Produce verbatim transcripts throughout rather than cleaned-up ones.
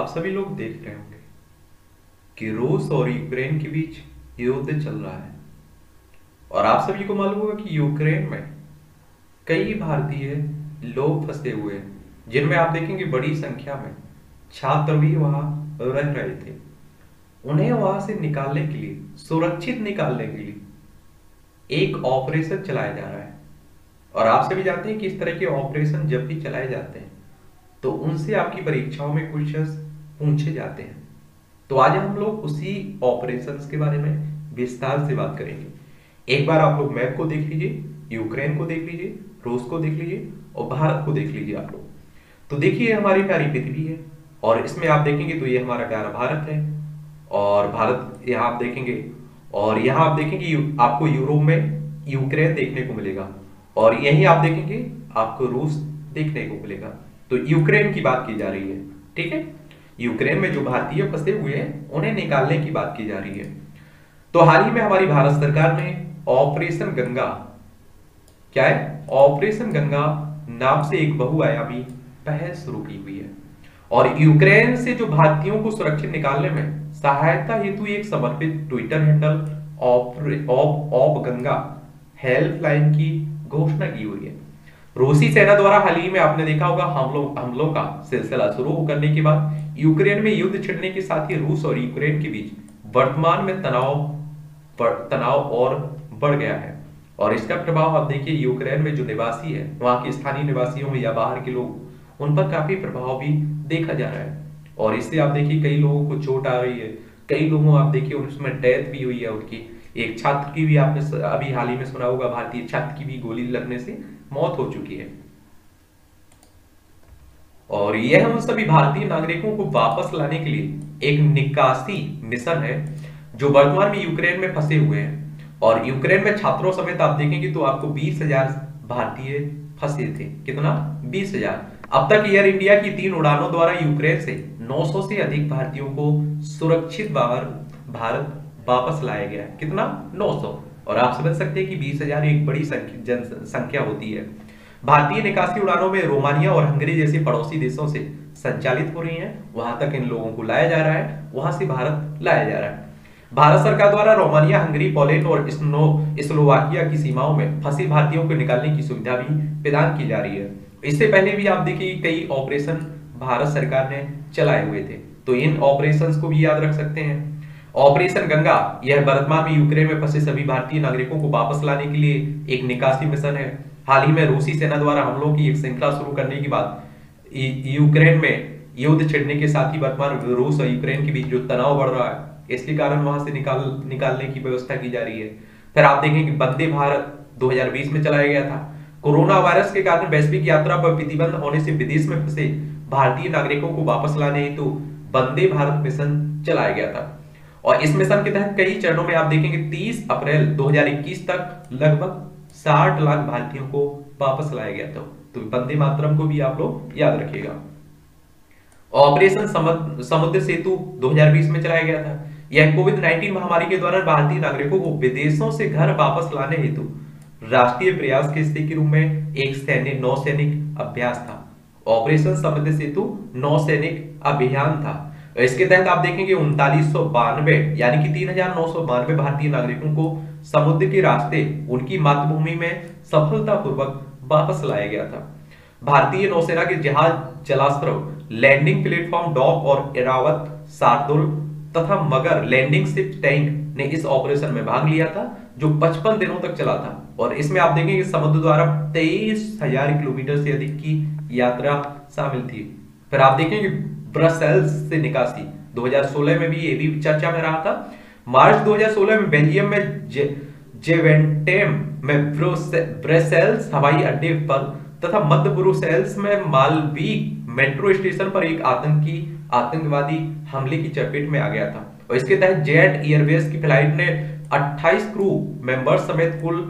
आप सभी लोग देख रहे होंगे कि रूस और यूक्रेन के बीच युद्ध चल रहा है और आप सभी को मालूम होगा कि यूक्रेन में कई भारतीय लोग फंसे हुए हैं, जिनमें आप देखेंगे बड़ी संख्या में छात्र भी वहां रह रहे थे। उन्हें वहां से निकालने के लिए, सुरक्षित निकालने के लिए एक ऑपरेशन चलाया जा रहा है और आप सभी जानते हैं कि इस तरह के ऑपरेशन जब भी चलाए जाते हैं तो उनसे आपकी परीक्षाओं में क्वेश्चंस पूछे जाते हैं। तो आज हम लोग उसी ऑपरेशंस के बारे में विस्तार से बात करेंगे। एक बार आप लोग मैप को देख लीजिए, यूक्रेन को देख लीजिए, रूस को देख लीजिए और भारत को देख लीजिए आप लोग। तो देखिए, हमारी प्यारी पृथ्वी है और इसमें आप देखेंगे तो ये हमारा प्यारा भारत है और भारत यहाँ आप देखेंगे और यहाँ आप देखेंगे आपको यूरोप में यूक्रेन देखने को मिलेगा और यहीं आप देखेंगे आपको रूस देखने को मिलेगा। तो यूक्रेन की बात की जा रही है, ठीक है। यूक्रेन में जो भारतीय फंसे हुए हैं उन्हें निकालने की बात की जा रही है। तो हाल ही में हमारी भारत सरकार ने ऑपरेशन गंगा, क्या है, ऑपरेशन गंगा नाम से एक बहुआयामी पहल शुरू की हुई है और यूक्रेन से जो भारतीयों को सुरक्षित निकालने में सहायता हेतु एक समर्पित Twitter handle op Ganga helpline की घोषणा की हुई है। रूसी सेना द्वारा हाल ही में आपने देखा होगा हमलों हमलों का सिलसिला शुरू करने के बाद यूक्रेन में युद्ध छिड़ने के साथ ही रूस और यूक्रेन के बीच वर्तमान में तनाव तनाव और बढ़ गया है और इसका प्रभाव आप देखिए यूक्रेन में जो निवासी है, वहां के स्थानीय निवासियों या बाहर के लोग, उन पर काफी प्रभाव भी देखा जा रहा है और इससे आप देखिए कई लोगों को चोट आ रही है, कई लोगों आप देखिए उसमें डेथ भी हुई है उनकी। एक छात्र की भी आपने अभी हाल ही में सुना होगा, भारतीय छात्र की भी गोली लगने से मौत हो चुकी है और यह उन सभी भारतीय नागरिकों को वापस लाने के लिए एक निकासी मिशन है जो वर्तमान में यूक्रेन में फंसे हुए हैं और यूक्रेन में छात्रों समेत आप देखेंगे तो आपको बीस हजार भारतीय फंसे थे। कितना? बीस हजार। अब तक एयर इंडिया की तीन उड़ानों द्वारा यूक्रेन से नौ सौ से अधिक भारतीयों को सुरक्षित बाहर भारत वापस लाया गया। कितना? नौ सौ। और आप समझ सकते हैं कि बीस हजार एक बड़ी जनसंख्या होती है। भारतीय निकासी उड़ानों में रोमानिया और हंगरी जैसे पड़ोसी देशों से संचालित हो रही हैं। वहां तक इन लोगों को लाया जा रहा है, वहां से भारत लाया जा रहा है। भारत सरकार द्वारा रोमानिया, हंगरी, पोलैंड और स्नो स्लोवाकिया की सीमाओं में फंसे भारतीयों को निकालने की सुविधा भी प्रदान की जा रही है। इससे पहले भी आप देखिए कई ऑपरेशन भारत सरकार ने चलाए हुए थे, तो इन ऑपरेशन को भी याद रख सकते हैं। ऑपरेशन गंगा यह वर्तमान में यूक्रेन में फंसे सभी भारतीय नागरिकों को वापस लाने के लिए एक निकासी मिशन है। हाल ही में रूसी सेना द्वारा हमलों की एक श्रृंखला शुरू करने के बाद यूक्रेन में युद्ध छिड़ने के साथ ही वर्तमान रूस और यूक्रेन के बीच जो तनाव बढ़ रहा है, इसके कारण वहां से निकाल निकालने की व्यवस्था की जा रही है। फिर आप देखेंगे वंदे भारत दो हजार बीस में चलाया गया था। कोरोना वायरस के कारण वैश्विक यात्रा पर प्रतिबंध होने से विदेश में फंसे भारतीय नागरिकों को वापस लाने हेतु वंदे भारत मिशन चलाया गया था और इस मिशन के तहत कई चरणों में आप देखेंगे तीस अप्रैल दो हजार इक्कीस तक लगभग साठ लाख भारतीयों को वापस लाया गया था। तो वंदे मातरम को भी आप लोग याद रखिएगा। ऑपरेशन समुद्र सेतु दो हजार बीस में चलाया गया था। यह कोविड उन्नीस महामारी के दौरान भारतीय नागरिकों को विदेशों से घर वापस लाने हेतु राष्ट्रीय प्रयास के हिस्से के रूप में एक सैनिक नौसैनिक अभ्यास था। ऑपरेशन समुद्र सेतु नौसैनिक अभियान था। इसके तहत आप देखेंगे उनतालीस सौ बानवे यानी कि तीन हजार नौ सौ बानवे भारतीय नागरिकों को समुद्र के रास्ते उनकी मातृभूमि में सफलतापूर्वक वापस लाया गया था। भारतीय नौसेना के जहाज जलास्त्र, लैंडिंग प्लेटफॉर्म, डॉक और इरावत, शार्दुल तथा मगर लैंडिंग शिप टैंक ने इस ऑपरेशन में भाग लिया था जो पचपन दिनों तक चला था और इसमें आप देखेंगे समुद्र द्वारा तेईस हजार किलोमीटर से अधिक की यात्रा शामिल थी। फिर आप देखेंगे ब्रसेल्स से निकासी दो हजार सोलह में भी ये भी चर्चा में रहा था। मार्च दो हजार सोलह में बेल्जियम में जे, जेवेंटेम में ब्रसेल्स हवाई अड्डे पर तथा मध्य ब्रुसेल्स में मालवीक मेट्रो स्टेशन पर एक आतंकी आतंकवादी हमले की चपेट में आ गया था और इसके तहत जेट एयरवेज की फ्लाइट ने अट्ठाईस क्रू मेंबर्स समेत कुल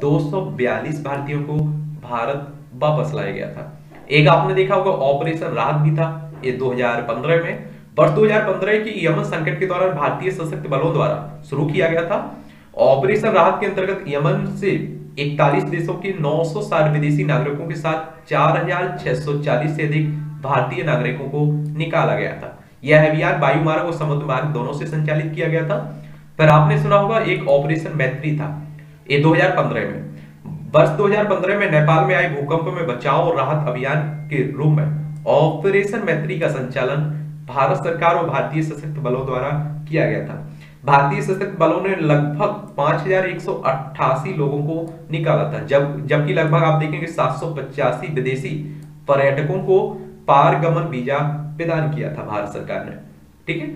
दो सौ बयालीस भारतीयों को भारत वापस लाया गया था। एक आपने देखा होगा ऑपरेशन राहत भी था, ये दो हजार पंद्रह में। वर्ष दो हजार पंद्रह की यमन संकट के दौरान भारतीय सशस्त्र बलों द्वारा शुरू किया गया था। ऑपरेशन राहत के अंतर्गत यमन से इकतालीस देशों के नौ सौ साठ विदेशी नागरिकों के साथ चार हजार छह सौ चालीस से अधिक भारतीय नागरिकों को निकाला गया था। यह अभियान वायु मार्ग और समुद्र मार्ग दोनों से संचालित किया गया था। पर आपने सुना होगा एक ऑपरेशन मैत्री था, ये दो हजार पंद्रह में वर्ष दो हजार पंद्रह में नेपाल में आए भूकंप में बचाव और राहत अभियान के रूप में ऑपरेशन मैत्री का संचालन भारत सरकार और भारतीय सशस्त्र बलों द्वारा किया गया था। भारतीय सशस्त्र बलों ने लगभग पांच हजार एक सौ अट्ठासी लोगों को निकाला था, जब जबकि लगभग आप देखेंगे सात सौ पचासी विदेशी पर्यटकों को पारगमन वीजा प्रदान किया था भारत सरकार ने। ठीक है,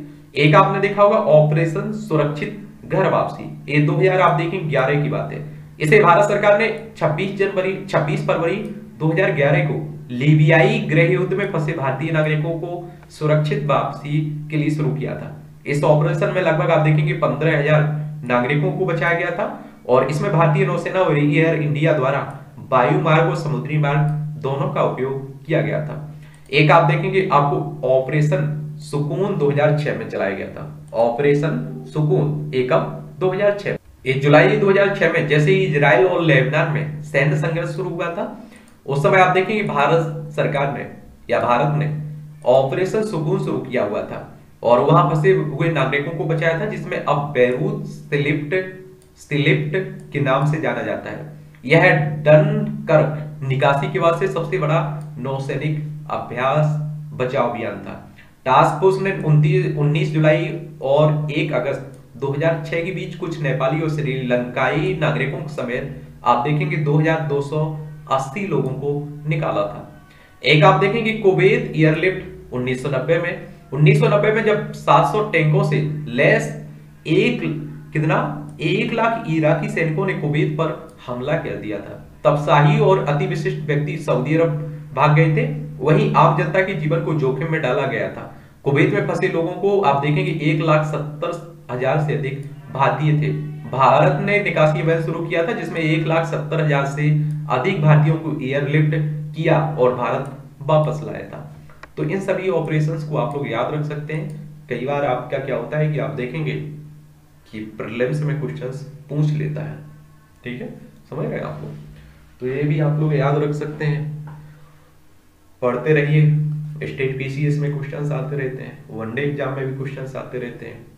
एक आपने देखा होगा ऑपरेशन सुरक्षित घर वापसी, ये दो हजार आप देखेंगे ग्यारह की बात है। इसे भारत सरकार ने छब्बीस जनवरी छब्बीस फरवरी दो हजार ग्यारह को लीबियाई गृह युद्ध में फंसे भारतीय नागरिकों को सुरक्षित वापसी के लिए शुरू किया था। इस ऑपरेशन में लगभग आप देखेंगे पंद्रह हजार नागरिकों को बचाया गया था और इसमें भारतीय नौसेना और एयर इंडिया द्वारा वायु मार्ग और समुद्री मार्ग दोनों का उपयोग किया गया था। एक आप देखेंगे आपको ऑपरेशन सुकून दो हजार छह में चलाया गया था। ऑपरेशन सुकून एकम दो हजार छह एक जुलाई दो हजार छह में जैसे ही इजराइल और लेबनान में सैन्य संघर्ष शुरू हुआ था, उस समय आप देखेंगे भारत सरकार ने या भारत ने ऑपरेशन सुकून शुरू किया हुआ था और वहां फंसे हुए नागरिकों को बचाया था, जिसमें अब बेरूत सिलिप्ट सिलिप्ट के नाम से जाना जाता है। यह डनकर्क निकासी के बाद से सबसे बड़ा नौसैनिक अभ्यास बचाव अभियान था। टास्क फोर्स ने उन्नीस जुलाई और एक अगस्त दो हजार छह के बीच कुछ नेपाली और श्रीलंकाई नागरिकों समेत आप देखेंगे दो हजार दो सौ अस्सी लोगों को निकाला था। एक आप देखेंगे कुवैत एयरलिफ्ट उन्नीस सौ नब्बे में उन्नीस सौ नब्बे में जब सात सौ टैंकों से लैस एक कितना एक लाख इराकी सैनिकों ने कुवैत पर हमला कर दिया था। तब शाही और अति विशिष्ट व्यक्ति सऊदी अरब भाग गए थे, वहीं आम जनता के जीवन को जोखिम में डाला गया था। कुवैत में फंसे लोगों को आप देखेंगे एक लाख सत्तर हजार से अधिक भारतीय थे। भारत ने निकासी अभियान शुरू किया था, जिसमें एक लाख सत्तर हजार से अधिक भारतीयों को एयरलिफ्ट किया और भारत वापस लाया था। तो इन सभी ऑपरेशंस को आप लोग याद रख सकते हैं। कई बार आपका क्या होता है कि आप देखेंगे कि प्रीलिम्स में क्वेश्चंस पूछ लेता है, ठीक है, समझ गए आपको, तो ये भी आप लोग याद रख सकते हैं। पढ़ते रहिए, स्टेट पीसीएस में क्वेश्चंस आते रहते हैं, वनडे एग्जाम में भी क्वेश्चंस आते रहते हैं।